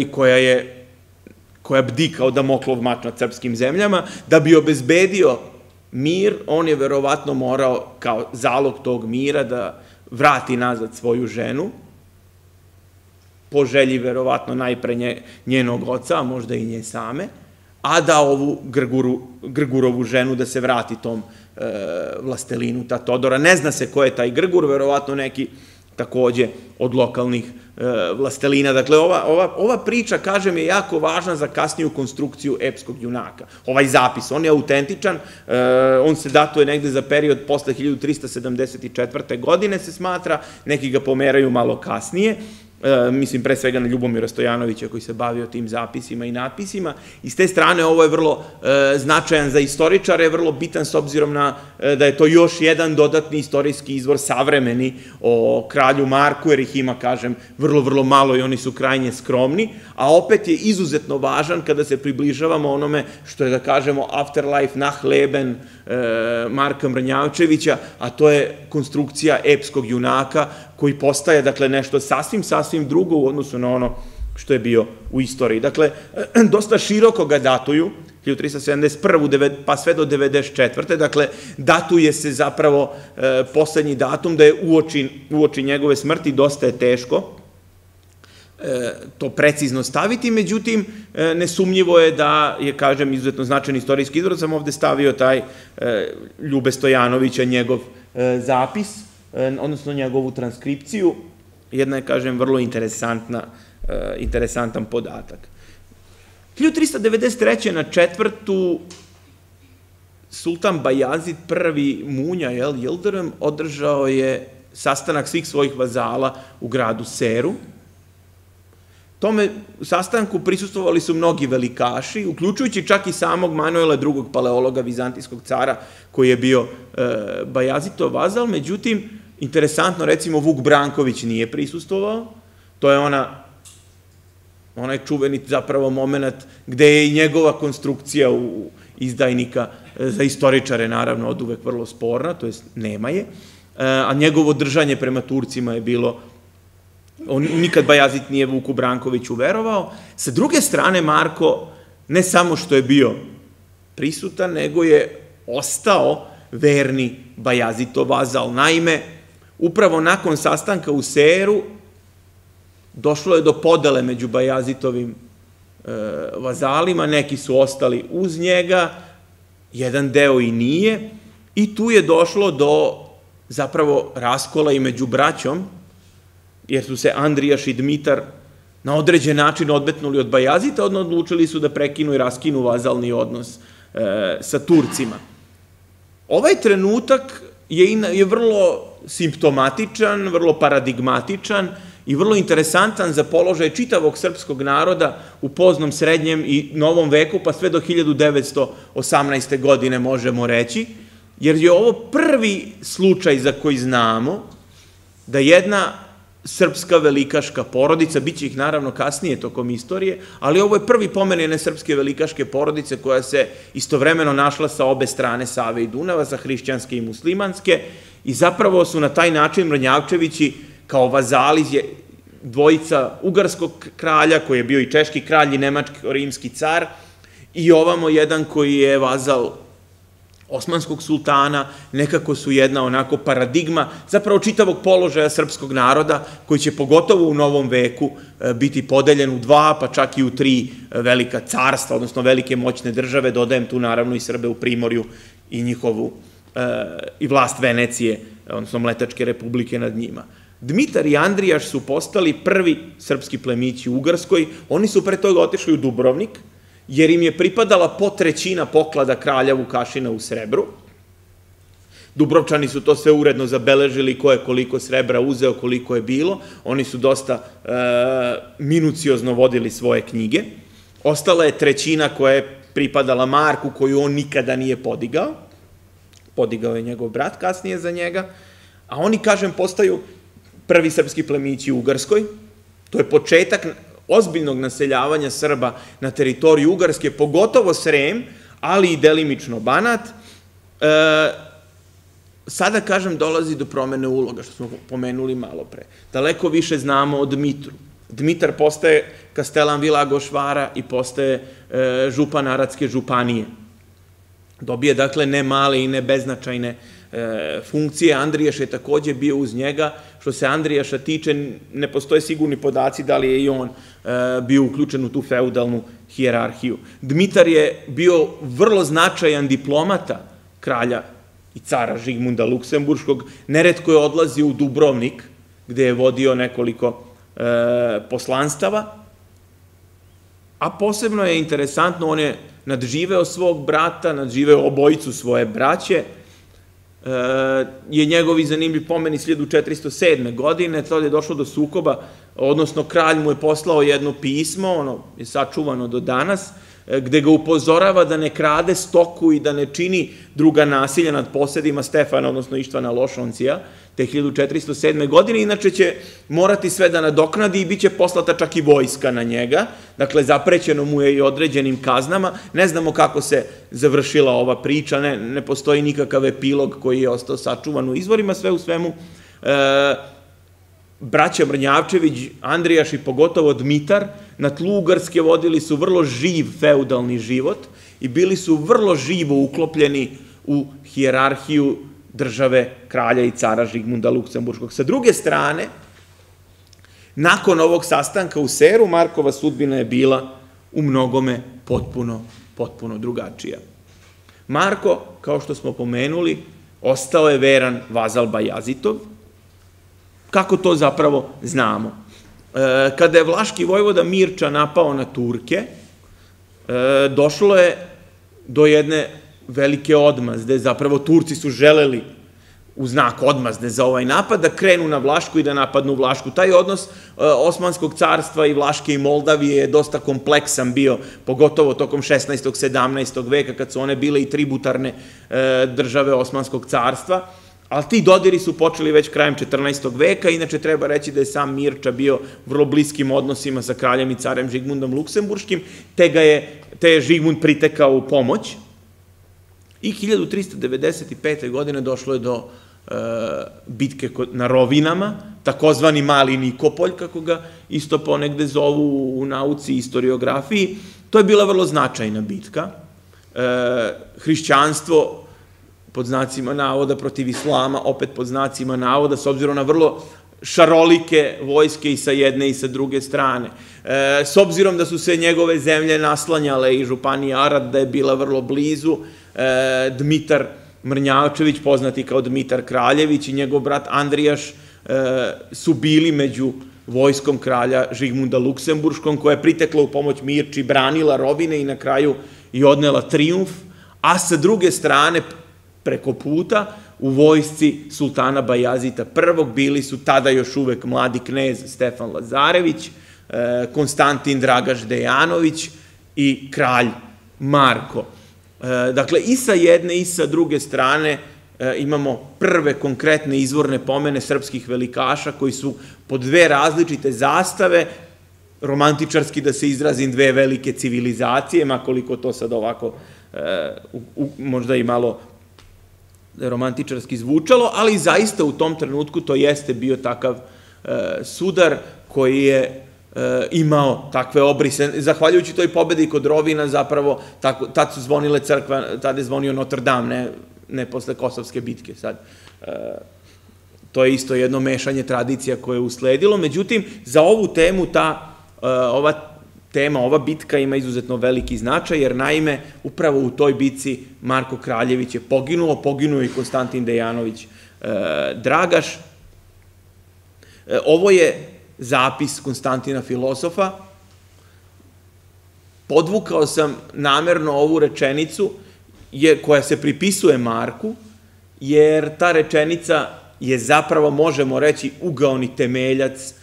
i koja je koja bdi kao Damoklov mač nad srpskim zemljama, da bi obezbedio mir, on je verovatno morao kao zalog tog mira da vrati nazad svoju ženu, po želji verovatno najpre njenog oca, a možda i nje same, a da ovu Grgurovu ženu da se vrati tom vlastelinu Tatodora. Ne zna se ko je taj Grgur, verovatno neki takođe od lokalnih vlastelina. Dakle, ova priča, kažem, je jako važna za kasniju konstrukciju epskog junaka. Ovaj zapis, on je autentičan, on se datuje negde za period posle 1374. godine se smatra, neki ga pomeraju malo kasnije, mislim pre svega na Ljubomira Stojanovića koji se bavio tim zapisima i natpisima. I s te strane ovo je vrlo značajan za istoričare, vrlo bitan s obzirom da je to još jedan dodatni istorijski izvor savremeni o kralju Marku, jer ih ima, kažem, vrlo, vrlo malo i oni su krajnje skromni, a opet je izuzetno važan kada se približavamo onome što je, da kažemo, afterlife nach Leben Marka Mrnjavčevića, a to je konstrukcija epskog junaka koji postaje, dakle, nešto sasvim drugo u odnosu na ono što je bio u istoriji. Dakle, dosta široko ga datuju, 1371. pa sve do 94. Dakle, datuje se zapravo poslednji datum da je uoči njegove smrti, dosta je teško to precizno staviti, međutim, nesumnjivo je da je, kažem, izuzetno značajan istorijski izvor, sam ovde stavio taj Ljube Stojanovića, njegov zapis, odnosno njegovu transkripciju. Jedna je, kažem, vrlo interesantan podatak. 1393. na četvrtu sultan Bajazid I Munja Yıldırım održao je sastanak svih svojih vazala u gradu Seru. Tome sastanku prisustvovali su mnogi velikaši, uključujući čak i samog Manuela II. Paleologa, vizantijskog cara, koji je bio Bajazitov vazal. Međutim, interesantno, recimo, Vuk Branković nije prisustvovao. To je onaj čuveni zapravo moment gde je i njegova konstrukcija izdajnika za istoričare, naravno, od uvek vrlo sporna, to jest nema je, a njegovo držanje prema Turcima je bilo, nikad Bajazid nije Vuku Brankoviću verovao. Sa druge strane, Marko, ne samo što je bio prisutan, nego je ostao verni Bajazitov vazal. Naime, upravo nakon sastanka u Seru došlo je do podele među Bajazitovim vazalima, neki su ostali uz njega, jedan deo i nije, i tu je došlo do zapravo raskola i među braćom, jer su se Andrijaš i Dmitar na određen način odmetnuli od Bajazita, odlučili su da prekinu i raskinu vazalni odnos sa Turcima. Ovaj trenutak je vrlo simptomatičan, vrlo paradigmatičan i vrlo interesantan za položaj čitavog srpskog naroda u poznom, srednjem i novom veku, pa sve do 1918. godine možemo reći, jer je ovo prvi slučaj za koji znamo da jedna srpska velikaška porodica, bit će ih naravno kasnije tokom istorije, ali ovo je prvi pomen jedne srpske velikaške porodice koja se istovremeno našla sa obe strane Save i Dunava, sa hrišćanske i muslimanske, i zapravo su na taj način Mrnjavčevići kao vazali, dvojica ugarskog kralja, koji je bio i češki kralj i nemačko-rimski car, i ovamo jedan koji je vazal osmanskog sultana, nekako su jedna onako paradigma zapravo čitavog položaja srpskog naroda, koji će pogotovo u novom veku biti podeljen u dva, pa čak i u tri velika carstva, odnosno velike moćne države, dodajem tu naravno i Srbe u Primorju i njihovu i vlast Venecije, odnosno Mletačke republike nad njima. Dmitar i Andrijaš su postali prvi srpski plemići u Ugarskoj, oni su pre toga otišli u Dubrovnik, jer im je pripadala po trećina poklada kralja Vukašina u srebru. Dubrovčani su to sve uredno zabeležili, ko je koliko srebra uzeo, koliko je bilo. Oni su dosta minuciozno vodili svoje knjige. Ostala je trećina koja je pripadala Marku, koju on nikada nije podigao. Podigao je njegov brat kasnije za njega. A oni, kažem, postaju prvi srpski plemići u Ugarskoj. To je početak ozbiljnog naseljavanja Srba na teritoriji Ugarske, pogotovo Srem, ali i delimično Banat. Sada, kažem, dolazi do promene uloga, što smo pomenuli malo pre. Daleko više znamo o Dmitru. Dmitar postaje kastelan Vilagošvara i postaje župan Aradske županije. Dobije, dakle, ne male i ne beznačajne funkcije. Andrijaš je takođe bio uz njega. Što se Andrijaša tiče, ne postoje sigurni podaci da li je i on bio uključen u tu feudalnu hijerarhiju. Dmitar je bio vrlo značajan diplomata kralja i cara Žigmunda Luksemburskog. Neretko je odlazio u Dubrovnik, gde je vodio nekoliko poslanstava, a posebno je interesantno, on je nadživeo svog brata, nadživeo obojicu svoje braće, je njegovi zanimljiv pomen iz 1407. godine, tada je došlo do sukoba, odnosno kralj mu je poslao jedno pismo, ono je sačuvano do danas, gde ga upozorava da ne krade stoku i da ne čini druga nasilja nad posedima Stefana, odnosno Ištvana Lošoncija, te 1407. godine, inače će morati sve da nadoknadi i bit će poslata čak i vojska na njega, dakle zaprećeno mu je i određenim kaznama, ne znamo kako se završila ova priča, ne postoji nikakav epilog koji je ostao sačuvan u izvorima, sve u svemu, braća Mrnjavčević, Andrijaš i pogotovo Dmitar, na tlu Ugarske vodili su vrlo živ feudalni život i bili su vrlo živo uklopljeni u hijerarhiju države kralja i cara Žigmunda Luksemburskog. Sa druge strane, nakon ovog sastanka u Seru, Markova sudbina je bila u mnogome potpuno drugačija. Marko, kao što smo pomenuli, ostao je veran vazal Bajazitov. Kako to zapravo znamo? Kada je vlaški vojvoda Mirča napao na Turke, došlo je do jedne velike odmazde, zapravo Turci su želeli u znak odmazde za ovaj napad, da krenu na Vlašku i da napadnu Vlašku. Taj odnos Osmanskog carstva i Vlaške i Moldavije je dosta kompleksan bio, pogotovo tokom 16. 17. veka, kad su one bile i tributarne države Osmanskog carstva, ali ti dodiri su počeli već krajem 14. veka, inače treba reći da je sam Mirča bio vrlo bliskim odnosima sa kraljem i carem Žigmundom Luksemburškim, te je Žigmund pritekao u pomoć. I 1395. godine došlo je do bitke na Rovinama, takozvani Mali Nikopolj, kako ga isto ponegde zovu u nauci i historiografiji. To je bila vrlo značajna bitka. Hrišćanstvo, pod znacima navoda, protiv islama, opet pod znacima navoda, s obzirom na vrlo šarolike vojske i sa jedne i sa druge strane. S obzirom da su se njegove zemlje naslanjale i županija Arad, da je bila vrlo blizu, Dmitar Mrnjavčević, poznati kao Dmitar Kraljević, i njegov brat Andrijaš su bili među vojskom kralja Žigmunda Luksemburškom, koja je pritekla u pomoć Mirči, branila Rovine i na kraju i odnela trijumf, a sa druge strane, preko puta, u vojsci sultana Bajazita I bili su tada još uvek mladi knez Stefan Lazarević, Konstantin Dragaš Dejanović i kralj Marko. Dakle, i sa jedne i sa druge strane imamo prve konkretne izvorne pomene srpskih velikaša koji su po dve različite zastave, romantičarski da se izrazim, dve velike civilizacije, makoliko to sad ovako možda i malo romantičarski zvučalo, ali zaista u tom trenutku to jeste bio takav sudar koji je imao takve obrise. Zahvaljujući toj pobedi kod Rovina, zapravo, tad su zvonile crkva, tad je zvonio Notre Dame, ne posle Kosovske bitke. To je isto jedno mešanje tradicija koje je usledilo. Međutim, za ovu temu, ova bitka ima izuzetno veliki značaj, jer naime, upravo u toj bitci Marko Kraljević je poginuo, poginuo i Konstantin Dejanović Dragaš. Ovo je zapis Konstantina Filozofa. Podvukao sam namerno ovu rečenicu koja se pripisuje Marku, jer ta rečenica je zapravo, možemo reći, ugaoni temeljac,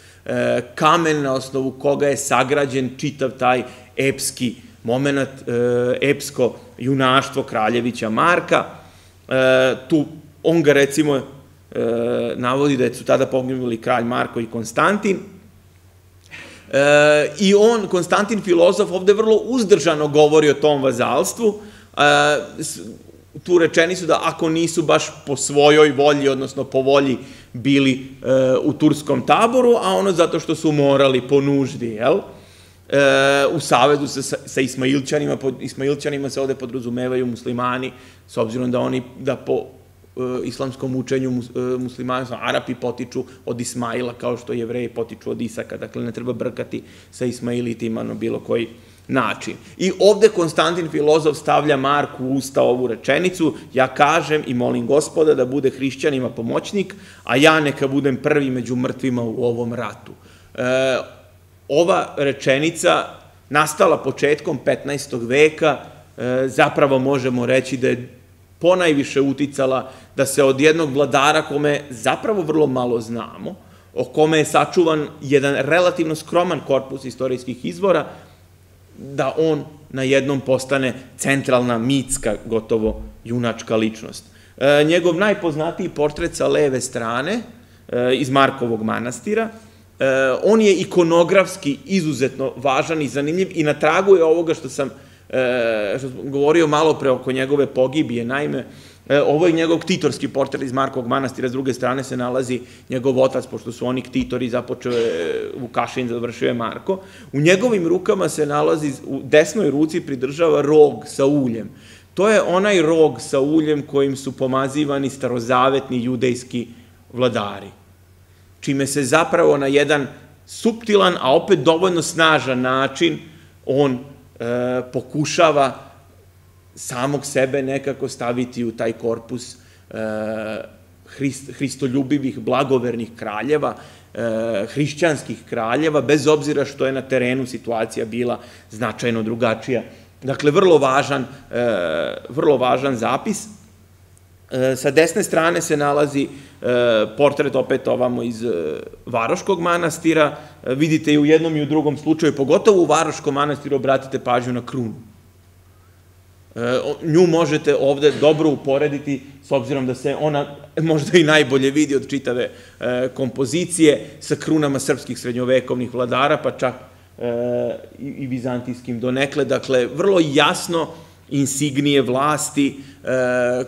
kamen na osnovu koga je sagrađen čitav taj epski moment, epsko junaštvo Kraljevića Marka. Tu on ga, recimo, navodi da su tada poginuli kralj Marko i Konstantin. I on, Konstantin Filozof, ovde vrlo uzdržano govori o tom vazalstvu. tu rečeni su da ako nisu baš po svojoj volji, odnosno po volji bili u turskom taboru, a ono zato što su morali po nuždi, jel? U savezu sa Ismailčanima, Ismailčanima se ovde podrazumevaju muslimani, s obzirom da oni, da po islamskom učenju muslimani, Arapi potiču od Ismaila, kao što Jevreji potiču od Isaka, dakle ne treba brkati sa Ismailitima na bilo koji način. I ovde Konstantin Filozof stavlja Marku u usta ovu rečenicu, ja kažem i molim Gospoda da bude hrišćanima pomoćnik, a ja neka budem prvi među mrtvima u ovom ratu. Ova rečenica, nastala početkom 15. veka, zapravo možemo reći da je ponajviše uticala da se od jednog vladara, kome zapravo vrlo malo znamo, o kome je sačuvan jedan relativno skroman korpus istorijskih izvora, da on na jednom postane centralna, mitska, gotovo junačka ličnost. Njegov najpoznatiji portret sa leve strane, iz Markovog manastira, on je ikonografski izuzetno važan i zanimljiv i na tragu je ovoga što sam govorio malo pre oko njegove pogibije. Naime, ovo je njegov ktitorski portret iz Markovog manastira, s druge strane se nalazi njegov otac, pošto su oni ktitori, započeo je Vukašin, završio je Marko. U njegovim rukama se nalazi, u desnoj ruci pridržava rog sa uljem. To je onaj rog sa uljem kojim su pomazivani starozavetni judejski vladari, čime se zapravo na jedan suptilan, a opet dovoljno snažan način on pokušava samog sebe nekako staviti u taj korpus hristoljubivih, blagovernih kraljeva, hrišćanskih kraljeva, bez obzira što je na terenu situacija bila značajno drugačija. Dakle, vrlo važan zapis. Sa desne strane se nalazi portret opet ovamo iz Varoškog manastira. Vidite i u jednom i u drugom slučaju, pogotovo u Varoškom manastiru, obratite pažnju na krunu. Nju možete ovde dobro uporediti, s obzirom da se ona možda i najbolje vidi od čitave kompozicije, sa krunama srpskih srednjovekovnih vladara, pa čak i vizantijskim donekle. Dakle, vrlo jasno insignije vlasti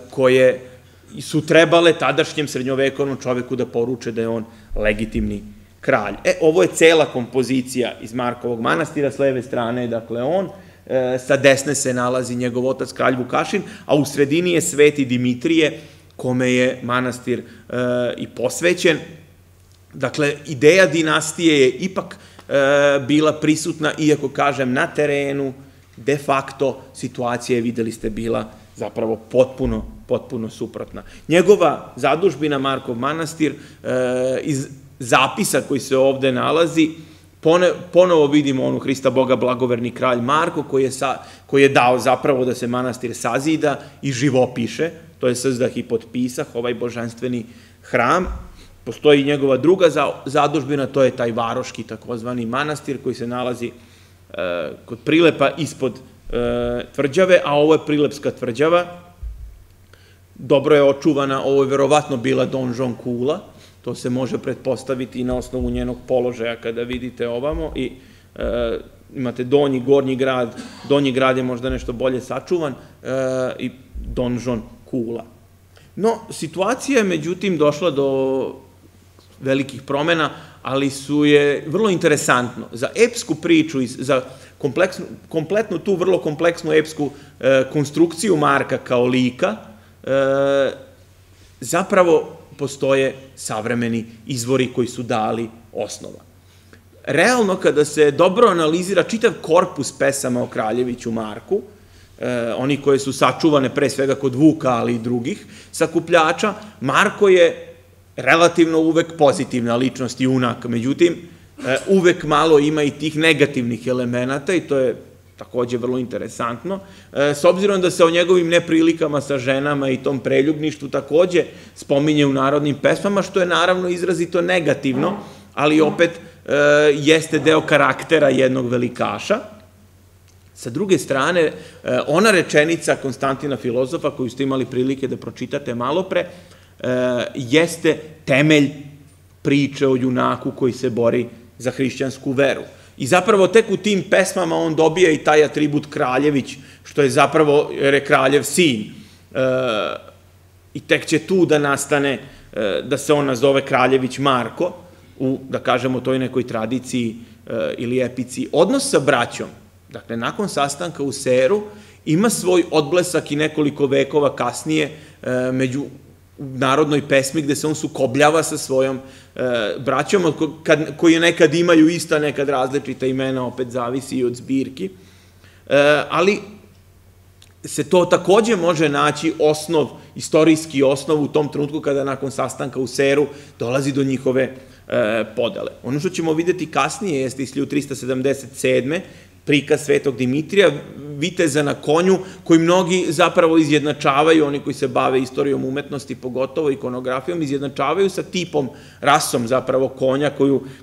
koje su trebale tadašnjem srednjovekovnom čoveku da poruče da je on legitimni kralj. Ovo je cela kompozicija iz Markovog manastira, s leve strane je dakle on, sa desne se nalazi njegov otac kralj Vukašin, a u sredini je sveti Dimitrije, kome je manastir i posvećen. Dakle, ideja dinastije je ipak bila prisutna, iako kažem na terenu, de facto situacija je, videli ste, bila zapravo potpuno suprotna. Njegova zadužbina, Markov manastir, iz zapisa koji se ovde nalazi, ponovo vidimo onu Hrista Boga blagoverni kralj Marko, koji je dao zapravo da se manastir sazida i živopiše, to je sazdah i potpisah, ovaj božanstveni hram. Postoji njegova druga zadužbina, to je taj Varoški takozvani manastir, koji se nalazi kod Prilepa ispod tvrđave, a ovo je Prilepska tvrđava, dobro je očuvana, ovo je verovatno bila donžon kula, to se može pretpostaviti i na osnovu njenog položaja kada vidite ovamo, i imate donji, gornji grad, donji grad je možda nešto bolje sačuvan, i donžon kula. No, situacija je međutim došla do velikih promena, ali su je vrlo interesantno. Za epsku priču, za kompletnu tu vrlo kompleksnu epsku konstrukciju Marka kao lika, zapravo postoje savremeni izvori koji su dali osnova. Realno, kada se dobro analizira čitav korpus pesama o kraljeviću Marku, oni koje su sačuvane pre svega kod Vuka, ali i drugih sakupljača, Marko je relativno uvek pozitivna ličnost, junak, međutim, uvek malo ima i tih negativnih elemenata, i to je takođe vrlo interesantno, s obzirom da se o njegovim neprilikama sa ženama i tom preljubništvu takođe spominje u narodnim pesmama, što je naravno izrazito negativno, ali opet jeste deo karaktera jednog velikaša. Sa druge strane, ona rečenica Konstantina Filozofa, koju ste imali prilike da pročitate malo pre, jeste temelj priče o junaku koji se bori za hrišćansku veru. I zapravo tek u tim pesmama on dobija i taj atribut kraljević, što je zapravo, jer je kraljev sin. i tek će tu da nastane, da se on nazove Kraljević Marko, u, da kažemo, toj nekoj tradiciji ili epici. Odnos sa braćom, dakle, nakon sastanka u Seru, ima svoj odblesak i nekoliko vekova kasnije među narodnoj pesmi gde se on sukobljava sa svojom braćom, koji nekad imaju ista, nekad različita imena, opet zavisi i od zbirki. Ali se to takođe može naći osnov, istorijski osnov u tom trenutku kada nakon sastanka u Seru dolazi do njihove podele. Ono što ćemo videti kasnije jeste iz 1377. prikaz Svetog Dimitrija, viteza na konju, koji mnogi zapravo izjednačavaju, oni koji se bave istorijom umetnosti, pogotovo ikonografijom, izjednačavaju sa tipom, rasom zapravo konja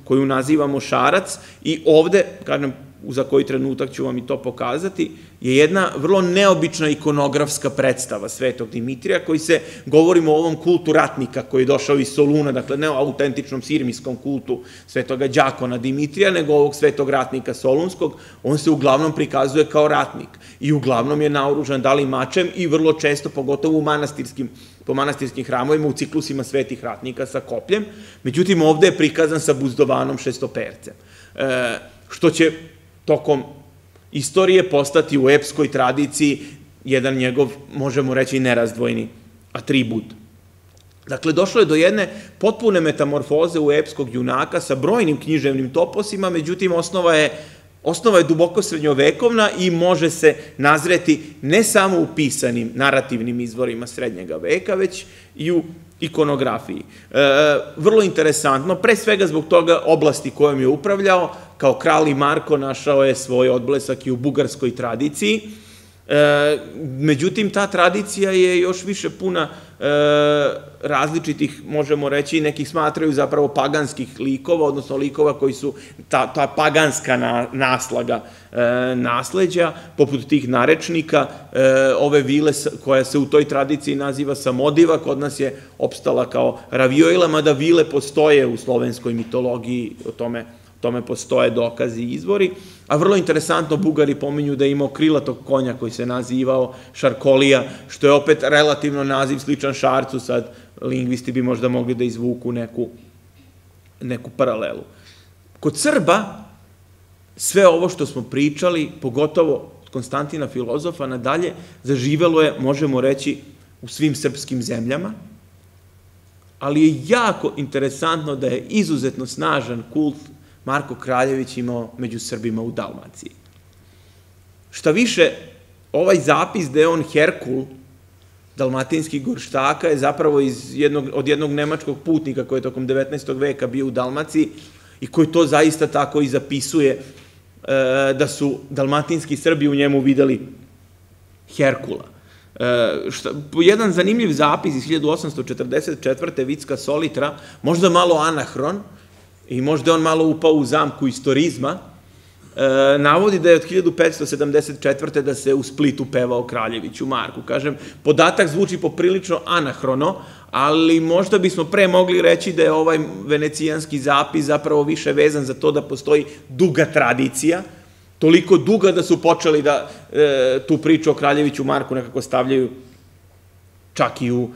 koju nazivamo šarac. I ovde, kažem, za koji trenutak ću vam i to pokazati, je jedna vrlo neobična ikonografska predstava Svetog Dimitrija, koji se, govorimo o ovom kultu ratnika koji je došao iz Soluna, dakle ne o autentičnom sirmijskom kultu svetoga đakona Dimitrija, nego ovog svetog ratnika solunskog. On se uglavnom prikazuje kao ratnik i uglavnom je naoružan da li mačem i vrlo često, pogotovo po manastirskim hramovima, u ciklusima svetih ratnika sa kopljem. Međutim, ovde je prikazan sa buzdovanom šestopercem, što će tokom istorije postati u epskoj tradiciji jedan njegov, možemo reći, nerazdvojni atribut. Dakle, došlo je do jedne potpune metamorfoze u epskog junaka sa brojnim književnim toposima, međutim, osnova je duboko srednjovekovna i može se nazreti ne samo u pisanim narativnim izvorima srednjega veka, već i u ikonografiji. Vrlo interesantno, pre svega zbog toga oblasti kojom je upravljao, kao kralj Marko našao je svoj odblesak i u bugarskoj tradiciji. Međutim, ta tradicija je još više puna različitih, možemo reći, nekih smatraju zapravo paganskih likova, odnosno likova koji su ta paganska naslaga nasleđa, poput tih narečnika, ove vile koja se u toj tradiciji naziva samodiva, kod nas je opstala kao ravioila, mada vile postoje u slovenskoj mitologiji, o tome postoje dokazi i izvori. A vrlo interesantno, Bugari pominju da je imao krilatog konja koji se nazivao Šarkolija, što je opet relativno naziv sličan šarcu. Sad lingvisti bi možda mogli da izvuku neku paralelu. Kod Srba sve ovo što smo pričali, pogotovo Konstantina Filozofa nadalje, zaživelo je, možemo reći, u svim srpskim zemljama, ali je jako interesantno da je izuzetno snažan kult Marko Kraljević imao među Srbima u Dalmaciji. Šta više, ovaj zapis da je on Herkul dalmatinskih gorštaka je zapravo od jednog nemačkog putnika koji je tokom 19. veka bio u Dalmaciji i koji to zaista tako i zapisuje, da su dalmatinski Srbi u njemu videli Herkula. Jedan zanimljiv zapis iz 1844. Vicka Solitra, možda malo anahron, i možda je on malo upao u zamku istorizma, navodi da je od 1574. da se u Splitu pevao Kraljeviću Marku. Kažem, podatak zvuči poprilično anahrono, ali možda bismo pre mogli reći da je ovaj venecijanski zapis zapravo više vezan za to da postoji duga tradicija, toliko duga da su počeli da tu priču o Kraljeviću Marku nekako stavljaju čak i u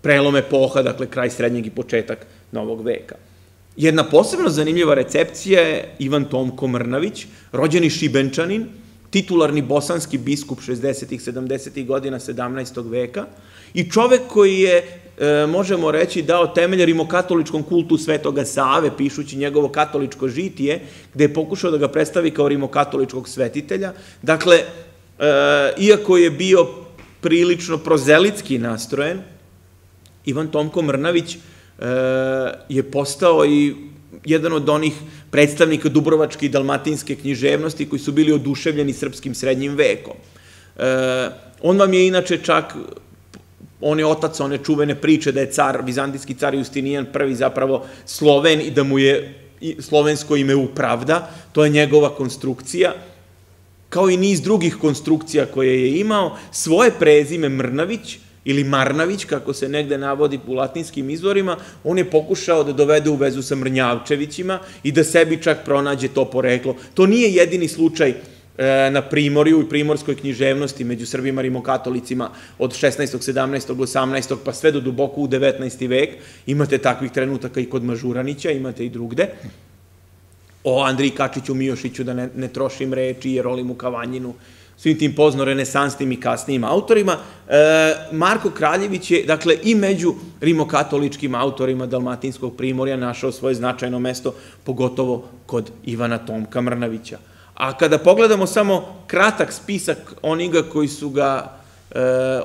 prelom epoha, dakle kraj srednjeg i početak novog veka. Jedna posebno zanimljiva recepcija je Ivan Tomko Mrnavić, rođeni Šibenčanin, titularni bosanski biskup 60-ih, 70-ih godina 17. veka i čovek koji je, možemo reći, dao temelj rimokatoličkom kultu Svetoga Save, pišući njegovo katoličko žitije, gde je pokušao da ga predstavi kao rimokatoličkog svetitelja. Dakle, iako je bio prilično prozelitski nastrojen, Ivan Tomko Mrnavić je postao i jedan od onih predstavnika dubrovačke i dalmatinske književnosti koji su bili oduševljeni srpskim srednjim vekom. On vam je inače čak, on je otac one čuvene priče da je car, vizantijski car Justinijan I zapravo Sloven i da mu je slovensko ime upravda, to je njegova konstrukcija, kao i niz drugih konstrukcija koje je imao. Svoje prezime Mrnavić ili Marnavić, kako se negde navodi u latinskim izvorima, on je pokušao da dovede u vezu sa Mrnjavčevićima i da sebi čak pronađe to poreklo. To nije jedini slučaj na Primorju i primorskoj književnosti među Srbima rimokatolicima od 16. 17. 18. pa sve do duboko u 19. vek. Imate takvih trenutaka i kod Mažuranića, imate i drugde. O Andriji Kačiću Mijošiću, da ne trošim reči, Jerolimu Kavanjinu, svim tim poznorenesansnim i kasnijim autorima. Marko Kraljević je, dakle, i među rimokatoličkim autorima Dalmatinskog primorja našao svoje značajno mesto, pogotovo kod Ivana Tomka Mrnavića. A kada pogledamo samo kratak spisak onoga koji su ga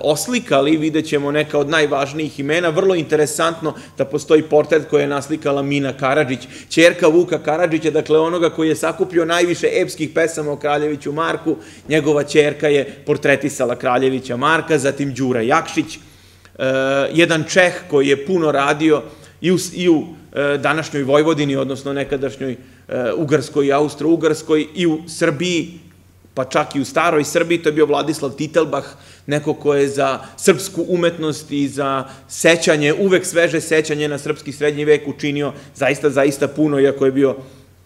oslikali, vidjet ćemo neka od najvažnijih imena. Vrlo interesantno da postoji portret koji je naslikala Mina Karadžić, ćerka Vuka Karadžića, dakle onoga koji je sakupio najviše epskih pesama o Kraljeviću Marku. Njegova ćerka je portretisala Kraljevića Marka, zatim Đura Jakšić, jedan Čeh koji je puno radio i u današnjoj Vojvodini, odnosno nekadašnjoj Ugarskoj i Austro-Ugarskoj, i u Srbiji, pa čak i u staroj Srbiji, to je bio Vladislav Titelbah, neko ko je za srpsku umetnost i za sećanje, uvek sveže sećanje na srpski srednji vek učinio zaista, zaista puno, iako je bio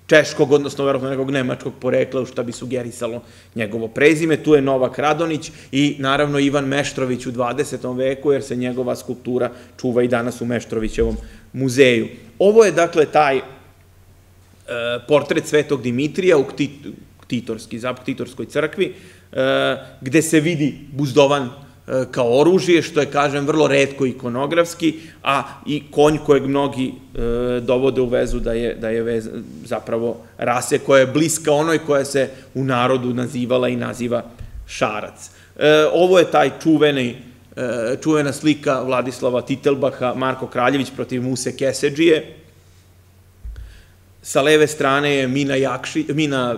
češkog, odnosno verovatno nekog nemačkog porekla, u šta bi sugerisalo njegovo prezime. Tu je Novak Radonić i naravno Ivan Meštrović u 20. veku, jer se njegova skulptura čuva i danas u Meštrovićevom muzeju. Ovo je dakle taj portret Svetog Dimitrija u Ktitorskoj crkvi, gde se vidi buzdovan kao oružje, što je, kažem, vrlo retko ikonografski, a i konj kojeg mnogi dovode u vezu da je zapravo rase koja je bliska onoj koja se u narodu nazivala i naziva šarac. Ovo je taj čuvena slika Vladislava Titelbaha, Marko Kraljević protiv Muse Kesedžije. Sa leve strane je Mina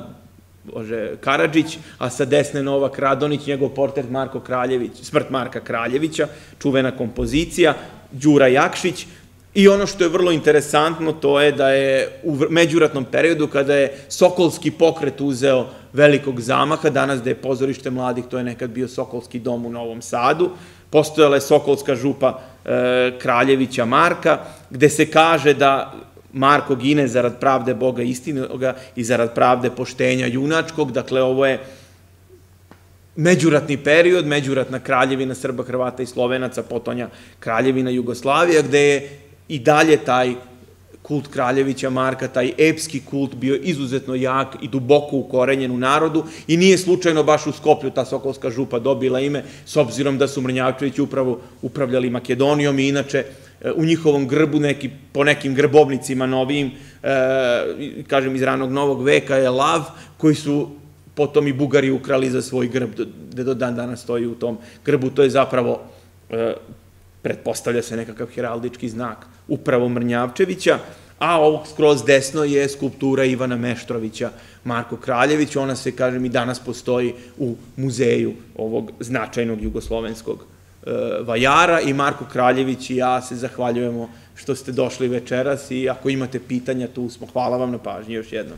Karadžić, a sa desne Novak Radonić, njegov portret Smrt Marka Kraljevića, čuvena kompozicija, Đura Jakšić. I ono što je vrlo interesantno, to je da je u međuratnom periodu, kada je Sokolski pokret uzeo velikog zamaha, danas da je pozorište mladih, to je nekad bio Sokolski dom u Novom Sadu, postojala je Sokolska župa Kraljevića Marka, gde se kaže da Marko gine zarad pravde Boga istinoga i zarad pravde poštenja junačkog. Dakle, ovo je međuratni period, međuratna kraljevina Srba, Hrvata i Slovenaca, potonja kraljevina Jugoslavija, gde je i dalje taj kult Kraljevića Marka, taj epski kult bio izuzetno jak i duboko ukorenjen u narodu i nije slučajno baš u Skoplju ta Sokolska župa dobila ime, s obzirom da su Mrnjavčevići upravo upravljali Makedonijom i inače u njihovom grbu, po nekim grbovnicima novijim, kažem iz ranog Novog veka, je lav, koji su potom i Bugari ukrali za svoj grb, gde do dan danas stoji u tom grbu. To je zapravo, pretpostavlja se, nekakav heraldički znak upravo Mrnjavčevića, a ovog skroz desno je skulptura Ivana Meštrovića, Marko Kraljević. Ona se, kažem, i danas postoji u muzeju ovog značajnog jugoslovenskog vajara. I Marko Kraljević i ja se zahvaljujemo što ste došli večeras i ako imate pitanja tu smo. Hvala vam na pažnji još jednom.